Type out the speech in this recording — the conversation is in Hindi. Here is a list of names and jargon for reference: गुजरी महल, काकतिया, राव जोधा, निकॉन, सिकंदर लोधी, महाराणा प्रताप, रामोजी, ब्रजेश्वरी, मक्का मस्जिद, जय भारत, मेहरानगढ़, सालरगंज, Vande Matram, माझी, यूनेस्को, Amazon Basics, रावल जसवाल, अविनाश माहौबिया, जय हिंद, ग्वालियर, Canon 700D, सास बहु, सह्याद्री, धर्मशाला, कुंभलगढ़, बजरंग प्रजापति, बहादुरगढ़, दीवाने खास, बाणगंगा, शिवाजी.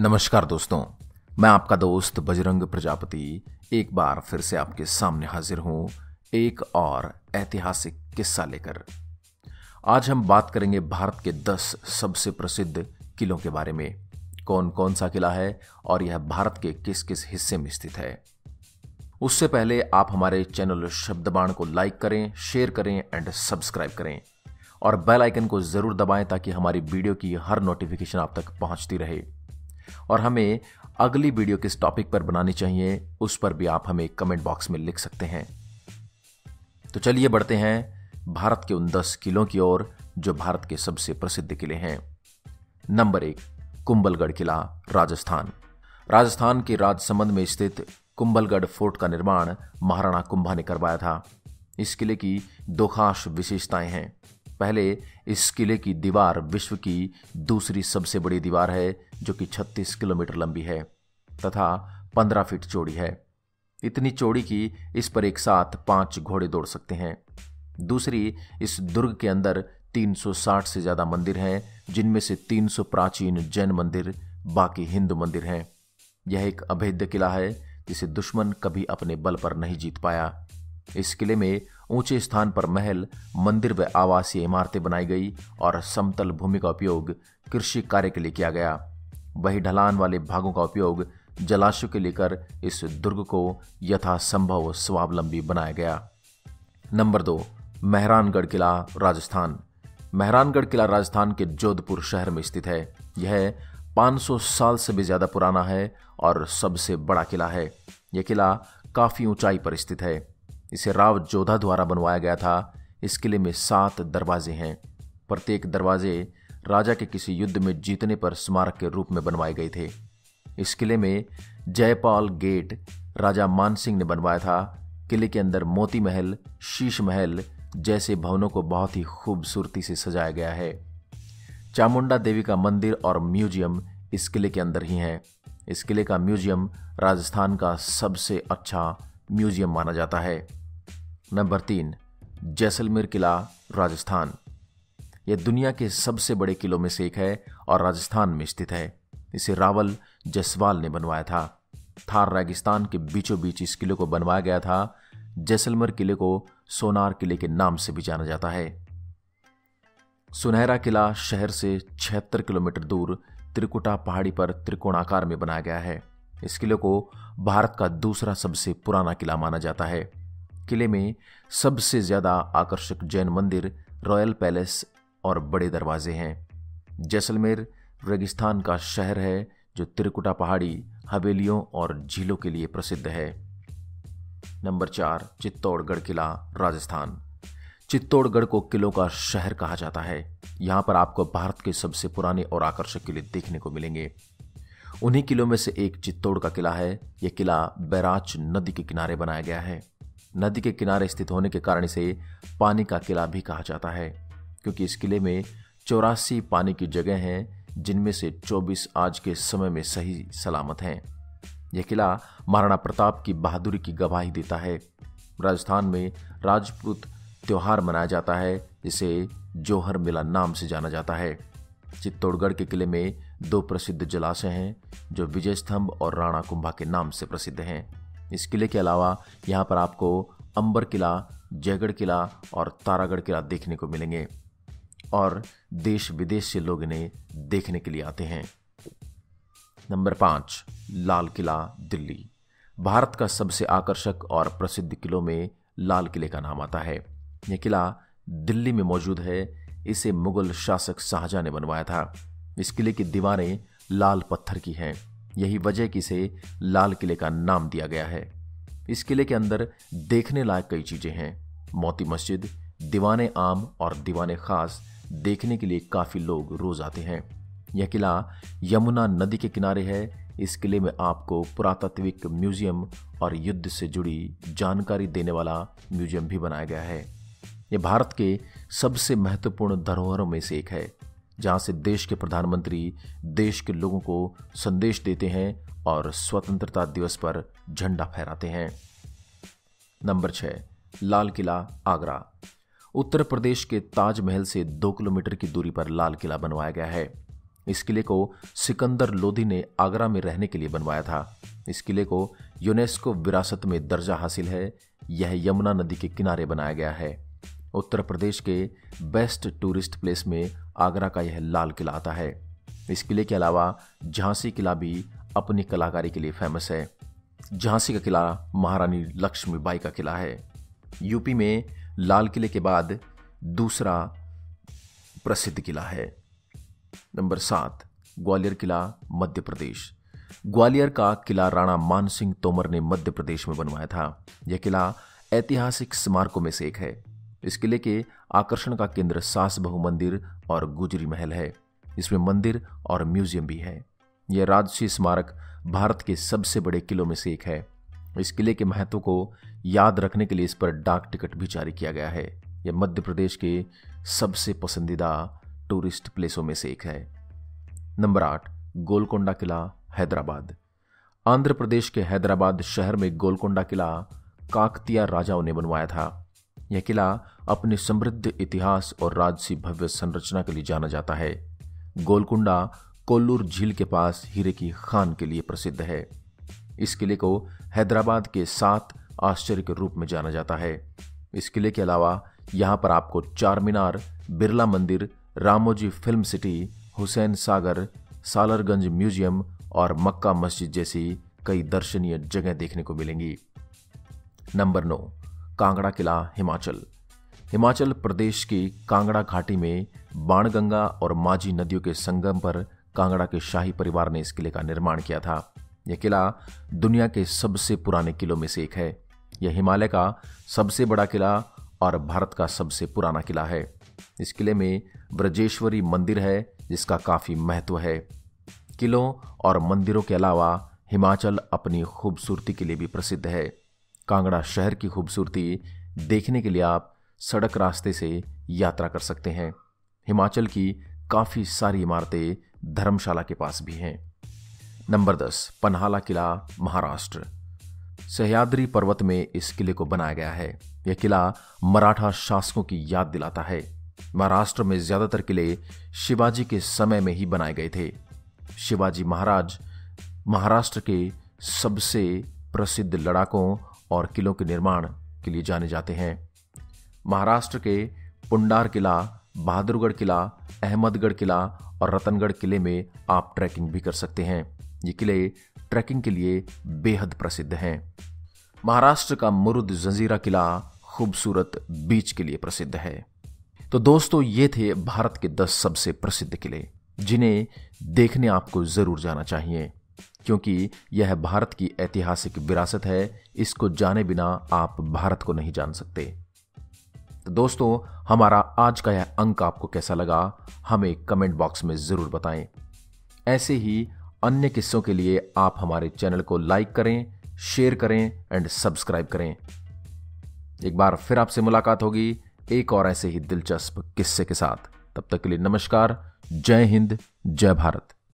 नमस्कार दोस्तों, मैं आपका दोस्त बजरंग प्रजापति एक बार फिर से आपके सामने हाजिर हूं एक और ऐतिहासिक किस्सा लेकर। आज हम बात करेंगे भारत के 10 सबसे प्रसिद्ध किलों के बारे में। कौन कौन सा किला है और यह भारत के किस किस हिस्से में स्थित है। उससे पहले आप हमारे चैनल शब्दबाण को लाइक करें, शेयर करें एंड सब्सक्राइब करें और बेल आइकन को ज़रूर दबाएं ताकि हमारी वीडियो की हर नोटिफिकेशन आप तक पहुंचती रहे। और हमें अगली वीडियो किस टॉपिक पर बनानी चाहिए उस पर भी आप हमें कमेंट बॉक्स में लिख सकते हैं। तो चलिए बढ़ते हैं भारत के उन 10 किलों की ओर जो भारत के सबसे प्रसिद्ध किले हैं। नंबर 1, कुंभलगढ़ किला, राजस्थान। राजस्थान के राजसमंद में स्थित कुंभलगढ़ फोर्ट का निर्माण महाराणा कुंभा ने करवाया था। इस किले की दो खास विशेषताएं हैं। पहले, इस किले की दीवार विश्व की दूसरी सबसे बड़ी दीवार है जो कि 36 किलोमीटर लंबी है तथा 15 फीट चौड़ी है। इतनी चौड़ी कि इस पर एक साथ 5 घोड़े दौड़ सकते हैं। दूसरी, इस दुर्ग के अंदर 360 से ज़्यादा मंदिर हैं जिनमें से 300 प्राचीन जैन मंदिर, बाकी हिंदू मंदिर हैं। यह एक अभेद्य किला है जिसे दुश्मन कभी अपने बल पर नहीं जीत पाया। इस किले में ऊंचे स्थान पर महल, मंदिर व आवासीय इमारतें बनाई गई और समतल भूमि का उपयोग कृषि कार्य के लिए किया गया। वही ढलान वाले भागों का उपयोग जलाशय के लिए कर इस दुर्ग को यथासंभव स्वावलंबी बनाया गया। नंबर 2, मेहरानगढ़ किला, राजस्थान। मेहरानगढ़ किला राजस्थान के जोधपुर शहर में स्थित है। यह 500 साल से भी ज़्यादा पुराना है और सबसे बड़ा किला है। यह किला काफ़ी ऊंचाई पर स्थित है। इसे राव जोधा द्वारा बनवाया गया था। इस किले में 7 दरवाजे हैं। प्रत्येक दरवाजे राजा के किसी युद्ध में जीतने पर स्मारक के रूप में बनवाए गए थे। इस किले में जयपाल गेट राजा मान सिंह ने बनवाया था। किले के अंदर मोती महल, शीश महल जैसे भवनों को बहुत ही खूबसूरती से सजाया गया है। चामुंडा देवी का मंदिर और म्यूजियम इस किले के अंदर ही हैं। इस किले का म्यूजियम राजस्थान का सबसे अच्छा म्यूजियम माना जाता है। नंबर 3, जैसलमेर किला, राजस्थान। यह दुनिया के सबसे बड़े किलों में से एक है और राजस्थान में स्थित है। इसे रावल जसवाल ने बनवाया था। थार रेगिस्तान के बीचों बीच इस किले को बनवाया गया था। जैसलमेर किले को सोनार किले के नाम से भी जाना जाता है। सुनहरा किला शहर से 76 किलोमीटर दूर त्रिकुटा पहाड़ी पर त्रिकोणाकार में बनाया गया है। इस किले को भारत का दूसरा सबसे पुराना किला माना जाता है। किले में सबसे ज़्यादा आकर्षक जैन मंदिर, रॉयल पैलेस और बड़े दरवाजे हैं। जैसलमेर रेगिस्तान का शहर है जो त्रिकुटा पहाड़ी, हवेलियों और झीलों के लिए प्रसिद्ध है। नंबर 4, चित्तौड़गढ़ किला, राजस्थान। चित्तौड़गढ़ को किलों का शहर कहा जाता है। यहाँ पर आपको भारत के सबसे पुराने और आकर्षक किले देखने को मिलेंगे। उन्हीं किलों में से एक चित्तौड़ का किला है। यह किला बैराज नदी के किनारे बनाया गया है। नदी के किनारे स्थित होने के कारण इसे पानी का किला भी कहा जाता है क्योंकि इस किले में 84 पानी की जगह हैं जिनमें से 24 आज के समय में सही सलामत हैं। यह किला महाराणा प्रताप की बहादुरी की गवाही देता है। राजस्थान में राजपूत त्यौहार मनाया जाता है जिसे जौहर मेला नाम से जाना जाता है। चित्तौड़गढ़ के किले में 2 प्रसिद्ध जलाशय हैं जो विजय स्तंभ और राणा कुंभा के नाम से प्रसिद्ध हैं। इस किले के अलावा यहाँ पर आपको अंबर किला, जयगढ़ किला और तारागढ़ किला देखने को मिलेंगे और देश विदेश से लोग इन्हें देखने के लिए आते हैं। नंबर 5, लाल किला, दिल्ली। भारत का सबसे आकर्षक और प्रसिद्ध किलों में लाल किले का नाम आता है। यह किला दिल्ली में मौजूद है। इसे मुगल शासक शाहजहाँ ने बनवाया था। इस किले की दीवारें लाल पत्थर की हैं। यही वजह कि इसे लाल किले का नाम दिया गया है। इस किले के अंदर देखने लायक कई चीज़ें हैं। मोती मस्जिद, दीवाने आम और दीवाने खास देखने के लिए काफ़ी लोग रोज़ आते हैं। यह किला यमुना नदी के किनारे है। इस किले में आपको पुरातात्विक म्यूजियम और युद्ध से जुड़ी जानकारी देने वाला म्यूजियम भी बनाया गया है। यह भारत के सबसे महत्वपूर्ण धरोहरों में से एक है जहाँ से देश के प्रधानमंत्री देश के लोगों को संदेश देते हैं और स्वतंत्रता दिवस पर झंडा फहराते हैं। नंबर 6, लाल किला, आगरा। उत्तर प्रदेश के ताजमहल से 2 किलोमीटर की दूरी पर लाल किला बनवाया गया है। इस किले को सिकंदर लोधी ने आगरा में रहने के लिए बनवाया था। इस किले को यूनेस्को विरासत में दर्जा हासिल है। यह यमुना नदी के किनारे बनाया गया है। उत्तर प्रदेश के बेस्ट टूरिस्ट प्लेस में आगरा का यह लाल किला आता है। इस किले के अलावा झांसी किला भी अपनी कलाकारी के लिए फेमस है। झांसी का किला महारानी लक्ष्मीबाई का किला है। यूपी में लाल किले के बाद दूसरा प्रसिद्ध किला है। नंबर 7 ग्वालियर किला, मध्य प्रदेश। ग्वालियर का किला राणा मान सिंह तोमर ने मध्य प्रदेश में बनवाया था। यह किला ऐतिहासिक स्मारकों में से एक है। इस किले के आकर्षण का केंद्र सास बहु मंदिर और गुजरी महल है। इसमें मंदिर और म्यूजियम भी है। यह राजसी स्मारक भारत के सबसे बड़े किलों में से एक है। इस किले के महत्व को याद रखने के लिए इस पर डाक टिकट भी जारी किया गया है। यह मध्य प्रदेश के सबसे पसंदीदा टूरिस्ट प्लेसों में से एक है। नंबर 8 गोलकोंडा किला, हैदराबाद। आंध्र प्रदेश के हैदराबाद शहर में गोलकोंडा किला काकतिया राजाओं ने बनवाया था। यह किला अपने समृद्ध इतिहास और राजसी भव्य संरचना के लिए जाना जाता है। गोलकोंडा कोल्लूर झील के पास हीरे की खान के लिए प्रसिद्ध है। इस किले को हैदराबाद के 7 आश्चर्य के रूप में जाना जाता है। इस किले के अलावा यहाँ पर आपको 4 Minar, Birla Mandir, रामोजी film city, Hussain Sagar, सालरगंज museum और मक्का मस्जिद जैसी कई दर्शनीय जगह देखने को मिलेंगी। नंबर 9 कांगड़ा किला, हिमाचल। हिमाचल प्रदेश की कांगड़ा घाटी में बाणगंगा और माझी नदियों के संगम पर कांगड़ा के शाही परिवार ने इस किले का निर्माण किया था। यह किला दुनिया के सबसे पुराने किलों में से एक है। यह हिमालय का सबसे बड़ा किला और भारत का सबसे पुराना किला है। इस किले में ब्रजेश्वरी मंदिर है जिसका काफ़ी महत्व है। किलों और मंदिरों के अलावा हिमाचल अपनी खूबसूरती के लिए भी प्रसिद्ध है। कांगड़ा शहर की खूबसूरती देखने के लिए आप सड़क रास्ते से यात्रा कर सकते हैं। हिमाचल की काफ़ी सारी इमारतें धर्मशाला के पास भी हैं। नंबर 10 पन्हाला किला, महाराष्ट्र। सह्याद्री पर्वत में इस किले को बनाया गया है। यह किला मराठा शासकों की याद दिलाता है। महाराष्ट्र में ज़्यादातर किले शिवाजी के समय में ही बनाए गए थे। शिवाजी महाराज महाराष्ट्र के सबसे प्रसिद्ध लड़ाकों और किलों के निर्माण के लिए जाने जाते हैं। महाराष्ट्र के पुंडार किला, बहादुरगढ़ किला, अहमदगढ़ किला और रतनगढ़ किले में आप ट्रैकिंग भी कर सकते हैं। ये किले ट्रैकिंग के लिए बेहद प्रसिद्ध हैं। महाराष्ट्र का मुरुद जंजीरा किला खूबसूरत बीच के लिए प्रसिद्ध है। तो दोस्तों, ये थे भारत के 10 सबसे प्रसिद्ध किले जिन्हें देखने आपको ज़रूर जाना चाहिए, क्योंकि यह भारत की ऐतिहासिक विरासत है। इसको जाने बिना आप भारत को नहीं जान सकते। दोस्तों, हमारा आज का यह अंक आपको कैसा लगा, हमें कमेंट बॉक्स में ज़रूर बताएं। ऐसे ही अन्य किस्सों के लिए आप हमारे चैनल को लाइक करें, शेयर करें एंड सब्सक्राइब करें। एक बार फिर आपसे मुलाकात होगी एक और ऐसे ही दिलचस्प किस्से के साथ। तब तक के लिए नमस्कार। जय हिंद, जय भारत।